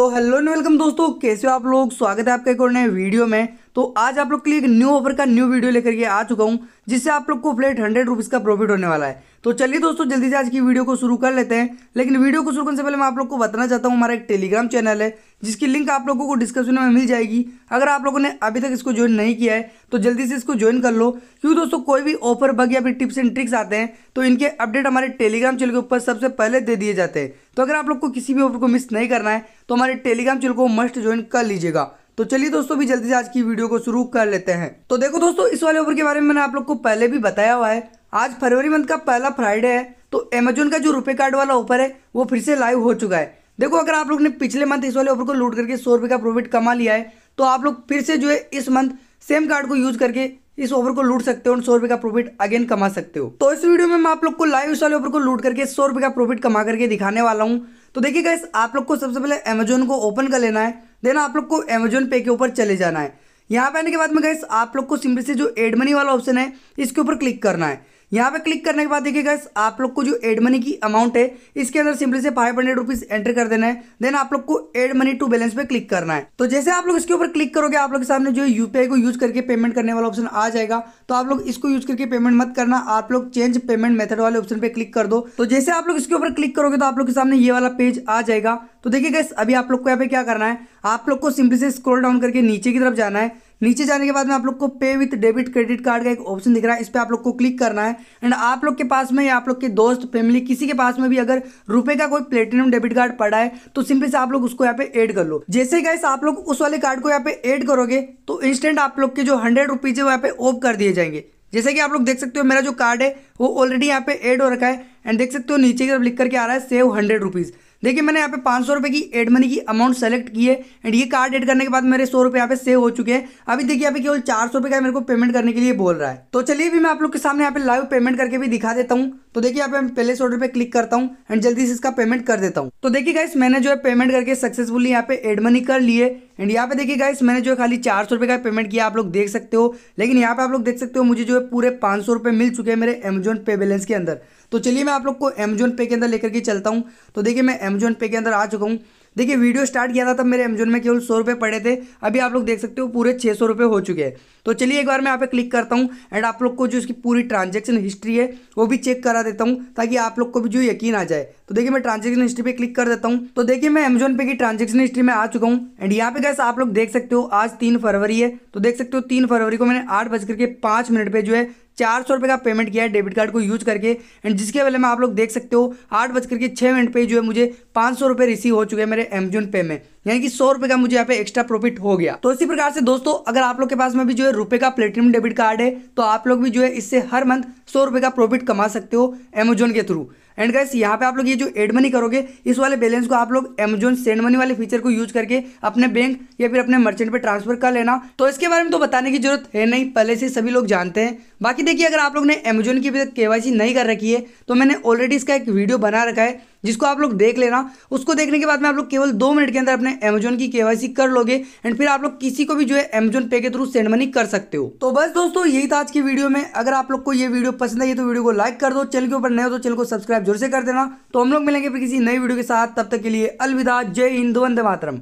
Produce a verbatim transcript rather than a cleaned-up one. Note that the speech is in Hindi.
तो हेलो एंड वेलकम दोस्तों, कैसे हो आप लोग। स्वागत है आपका एक और नए वीडियो में। तो आज आप लोग के लिए एक न्यू ऑफर का न्यू वीडियो लेकर के आ चुका हूं, जिससे आप लोग को फ्लैट हंड्रेड रुपीज़ का प्रॉफिट होने वाला है। तो चलिए दोस्तों, जल्दी से आज की वीडियो को शुरू कर लेते हैं। लेकिन वीडियो को शुरू करने से पहले मैं आप लोग को बताना चाहता हूँ, हमारा एक टेलीग्राम चैनल है जिसकी लिंक आप लोगों को डिस्क्रिप्शन में मिल जाएगी। अगर आप लोगों ने अभी तक इसको ज्वाइन नहीं किया है तो जल्दी से इसको ज्वाइन कर लो, क्योंकि दोस्तों कोई भी ऑफर बग या फिर टिप्स एंड ट्रिक्स आते हैं तो इनके अपडेट हमारे टेलीग्राम चैनल के ऊपर सबसे पहले दे दिए जाते हैं। तो अगर आप लोग को किसी भी ऑफर को मिस नहीं करना है तो हमारे टेलीग्राम चैनल को मस्ट ज्वाइन कर लीजिएगा। तो चलिए दोस्तों, भी जल्दी से आज की वीडियो को शुरू कर लेते हैं। तो देखो दोस्तों, इस वाले ऑफर के बारे में मैंने आप लोग को पहले भी बताया हुआ है। आज फरवरी मंथ का पहला फ्राइडे है, तो अमेजोन का जो रुपए कार्ड वाला ऑफर है वो फिर से लाइव हो चुका है। देखो, अगर आप लोग ने पिछले मंथ इस वाले ऑफर को लूट करके सौ रुपये का प्रॉफिट कमा लिया है तो आप लोग फिर से जो है इस मंथ सेम कार्ड को यूज करके इस ऑफर को लूट सकते हो और सौ रुपये का प्रॉफिट अगेन कमा सकते हो। तो इस वीडियो में मैं आप लोग को लाइव इस वाले ऑफर को लूट करके सौ रुपये का प्रॉफिट कमा करके दिखाने वाला हूँ। तो देखिए गाइस, आप लोग को सबसे पहले अमेजोन को ओपन कर लेना है, देन आप लोग को अमेजोन पे के ऊपर चले जाना है। यहाँ पे आने के बाद में गाइस आप लोग को सिंपली से जो एड मनी वाला ऑप्शन है इसके ऊपर क्लिक करना है। यहाँ पे क्लिक करने के बाद देखिए गाइस, आप लोग को जो एड मनी की अमाउंट है इसके अंदर सिंपली से फाइव हंड्रेड रुपीज एंटर कर देना है। देन आप लोग को एड मनी टू बैलेंस पे क्लिक करना है। तो जैसे आप लोग इसके ऊपर क्लिक करोगे, आप लोग के सामने जो यूपीआई को यूज करके पेमेंट करने वाला ऑप्शन आ जाएगा। तो आप लोग इसको यूज करके पेमेंट मत करना, आप लोग चेंज पेमेंट मेथड वाले ऑप्शन पे क्लिक कर दो। तो जैसे आप लोग इसके ऊपर क्लिक करोगे तो आप लोग के सामने ये वाला पेज आ जाएगा। तो देखिए गाइस, अभी आप लोग को यहाँ पे क्या करना है, आप लोग को सिंपली से स्क्रॉल डाउन करके नीचे की तरफ जाना है। नीचे जाने के बाद में आप लोग को पे विथ डेबिट क्रेडिट कार्ड का एक ऑप्शन दिख रहा है, इस पर आप लोग को क्लिक करना है। एंड आप लोग के पास में या आप लोग के दोस्त फैमिली किसी के पास में भी अगर रुपए का कोई प्लेटिनम डेबिट कार्ड पड़ा है तो सिंपली से आप लोग उसको यहाँ पे ऐड कर लो। जैसे गाइस आप लोग उस वाले कार्ड को यहाँ पे ऐड करोगे तो इंस्टेंट आप लोग के जो हंड्रेड रुपीज है वो यहाँ पे ऑफ कर दिए जाएंगे। जैसे कि आप लोग देख सकते हो, मेरा जो कार्ड है वो ऑलरेडी यहाँ पे ऐड हो रखा है। एंड देख सकते हो नीचे की तरफ लिख करके आ रहा है सेव हंड्रेड रुपीज़। देखिए, मैंने यहाँ पे पाँच सौ रुपये की एड मनी की अमाउंट सेलेक्ट की है एंड ये कार्ड ऐड करने के बाद मेरे सौ रुपये यहाँ पे सेव हो चुके हैं। अभी देखिए यहाँ पे केवल चार सौ रुपये का मेरे को पेमेंट करने के लिए बोल रहा है। तो चलिए भी मैं आप लोग के सामने यहाँ पे लाइव पेमेंट करके भी दिखा देता हूँ। तो देखिए यहाँ पे मैं पहले ऑर्डर पे क्लिक करता हूँ एंड जल्दी से इसका पेमेंट कर देता हूँ। तो देखिए गाइस, मैंने जो है पेमेंट करके सक्सेसफुली यहाँ पे एड मनी कर लिए। एंड यहाँ पे देखिए गाइस, मैंने जो है खाली चार सौ रुपये का पेमेंट किया, आप लोग देख सकते हो। लेकिन यहाँ पे आप लोग देख सकते हो मुझे जो है पूरे पाँच सौ रुपये मिल चुके हैं मेरे अमेजोन पे बैलेंस के अंदर। तो चलिए मैं आप लोग को अमेजोन पे के अंदर लेकर के चलता हूँ। तो देखिए मैं अमेजोन पे के अंदर आ चुका हूँ। देखिए, वीडियो स्टार्ट किया था तब मेरे अमेजोन में केवल सौ रुपये पड़े थे, अभी आप लोग देख सकते हो पूरे छः सौ रुपये हो चुके हैं। तो चलिए एक बार मैं यहाँ पे क्लिक करता हूँ एंड आप लोग को जो इसकी पूरी ट्रांजेक्शन हिस्ट्री है वो भी चेक करा देता हूँ, ताकि आप लोग को भी जो यकीन आ जाए। तो देखिए मैं ट्रांजेक्शन हिस्ट्री पे क्लिक कर देता हूँ। तो देखिए मैं अमेजोन पे की ट्रांजेक्शन हिस्ट्री में आ चुका हूँ। एंड यहाँ पे गाइस आप लोग देख सकते हो आज तीन फरवरी है, तो देख सकते हो तीन फरवरी को मैंने आठ बज करके पाँच मिनट पर जो है चार सौ रुपये का पेमेंट किया है डेबिट कार्ड को यूज करके। एंड जिसके वाले में आप लोग देख सकते हो आठ बज करके छः मिनट पे जो है मुझे पाँच सौ रुपये रिसीव हो चुके हैं मेरे अमेजोन पे में, यानी कि सौ रुपये का मुझे यहाँ पे एक्स्ट्रा प्रॉफिट हो गया। तो इसी प्रकार से दोस्तों, अगर आप लोग के पास में भी जो है रुपये का प्लेटिनम डेबिट कार्ड है तो आप लोग भी जो है इससे हर मंथ सौ रुपये का प्रॉफिट कमा सकते हो अमेजोन के थ्रू। एंड गाइस, यहाँ पे आप लोग ये जो एड मनी करोगे इस वाले बैलेंस को आप लोग अमेजोन सेंड मनी वाले फीचर को यूज करके अपने बैंक या फिर अपने मर्चेंट पे ट्रांसफर कर लेना। तो इसके बारे में तो बताने की जरूरत है नहीं, पहले से सभी लोग जानते हैं। बाकी देखिए, अगर आप लोग ने अमेजोन की अभी तक केवाईसी नहीं कर रखी है तो मैंने ऑलरेडी इसका एक वीडियो बना रखा है, जिसको आप लोग देख लेना। उसको देखने के बाद में आप लोग केवल दो मिनट के अंदर अपने अमेजोन की केवाईसी कर लोगे एंड फिर आप लोग किसी को भी जो है अमेजोन पे के थ्रू सेंड मनी कर सकते हो। तो बस दोस्तों, यही था आज की वीडियो में। अगर आप लोग को ये वीडियो पसंद आई तो वीडियो को लाइक कर दो, चैनल के ऊपर नए हो तो चैनल को सब्सक्राइब जरूर से कर देना। तो हम लोग मिलेंगे फिर किसी नई वीडियो के साथ, तब तक के लिए अलविदा। जय हिंद, वंदे मातरम।